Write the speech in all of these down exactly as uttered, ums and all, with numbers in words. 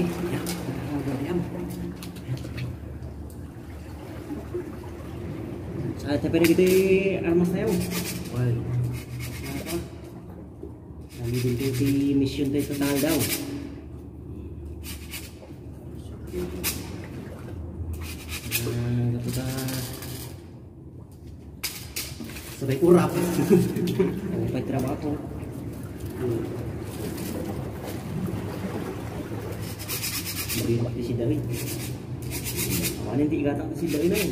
lagi ya, kita mau dua jam. Saya capek gitu armas tayo. Why? Dami din po si mission tayo sa dahal daw. Dapat sabay urap. May trabaho. Beri waktu si Dawin. Awalnya nanti gak tak si Dawin aja.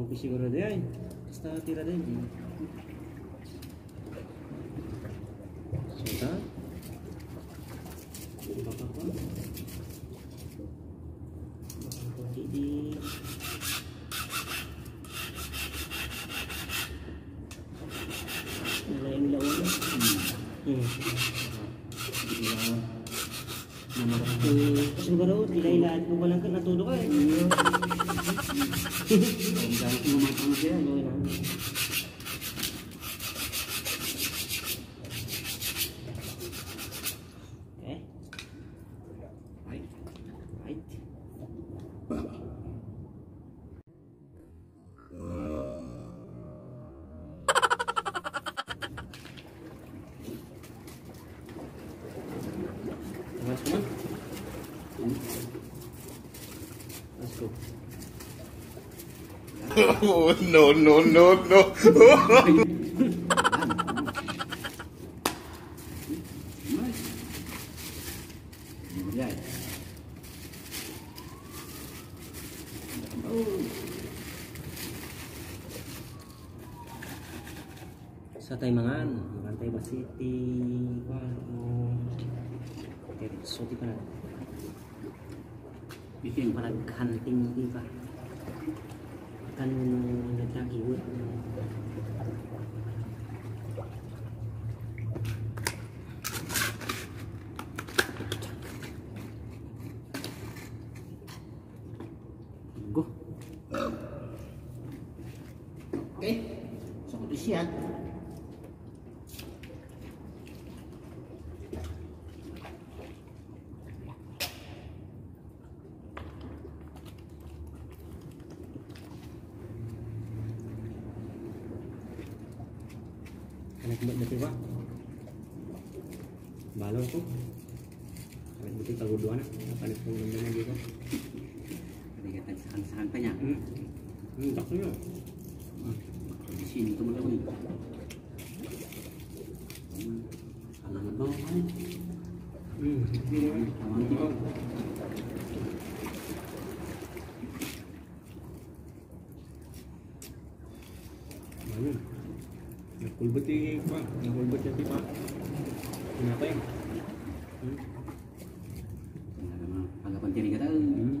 Oke siguro din. Basta tira din. Sudah. Oh no no no no. Sa Taimangan, Bantay Basiti. Okay, so di pala. Bikin pala hunting di pa. Kan nagtatag iwit. Go. Okay. So ko siya. Anak butik pak, balon tuh, anak butik kalau dua anak, anak pengen dengan dia kan, ada kata santai-santai nya, hmm, tak punya, di sini teman-teman, salah ngebau kan, hmm, teman-teman. Kulbet ini pak, yang kulbet jadi pak. Kenapa ya? Hmm? Agak penting kita. Hmm.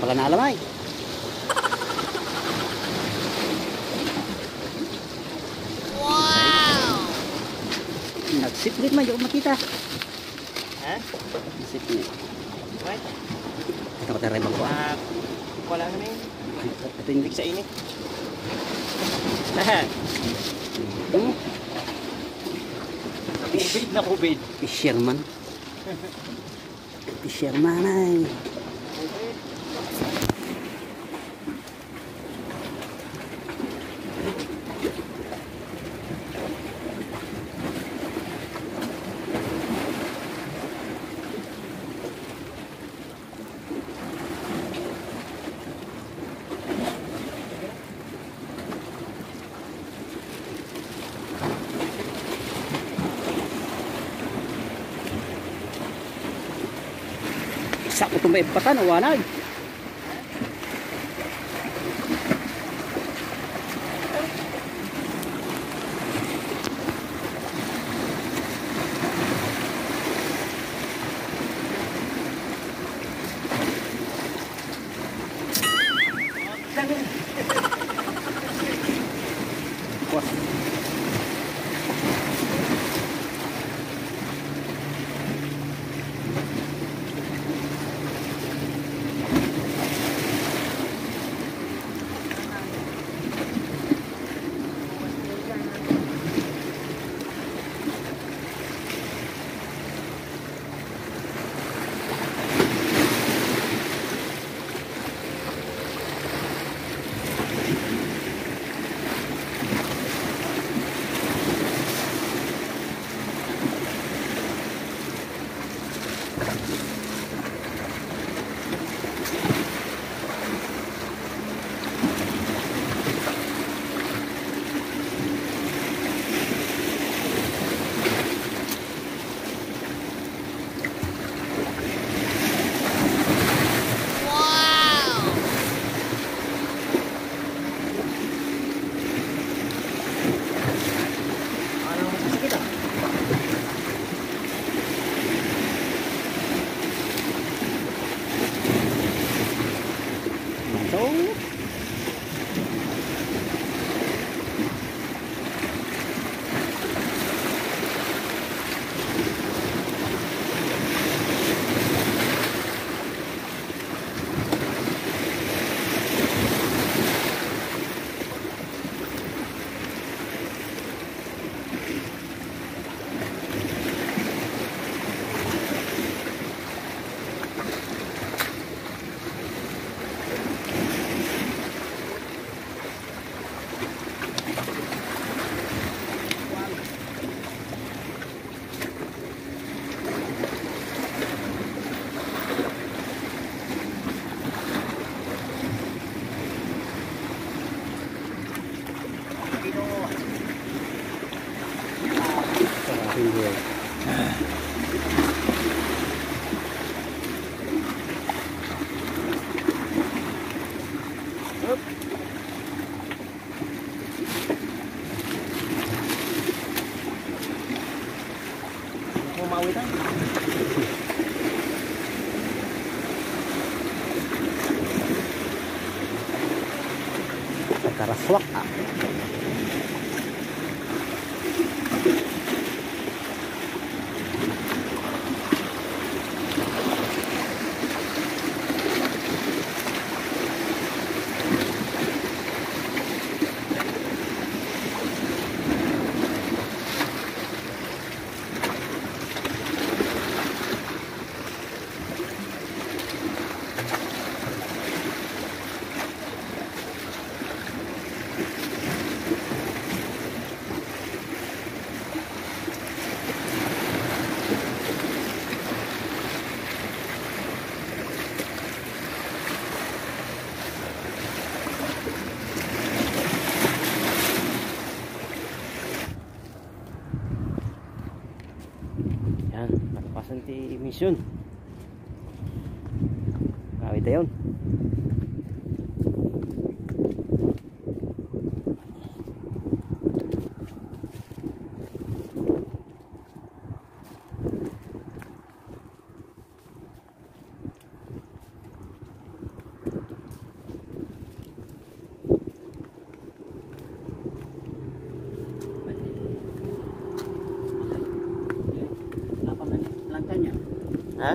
Baka na alam ay. Wow! Nagsiplit man, yung makita. Ha? Nagsiplit. What? Ito ko tayo ko. Ah, wala namin. Ito yung sa init. Lahat. Hmm? Kubid na kubid. Fisherman. Fisherman ay. Sakto itong may patan, awanag. Karaswak ah. City Mission. Kawit na yun. Huh?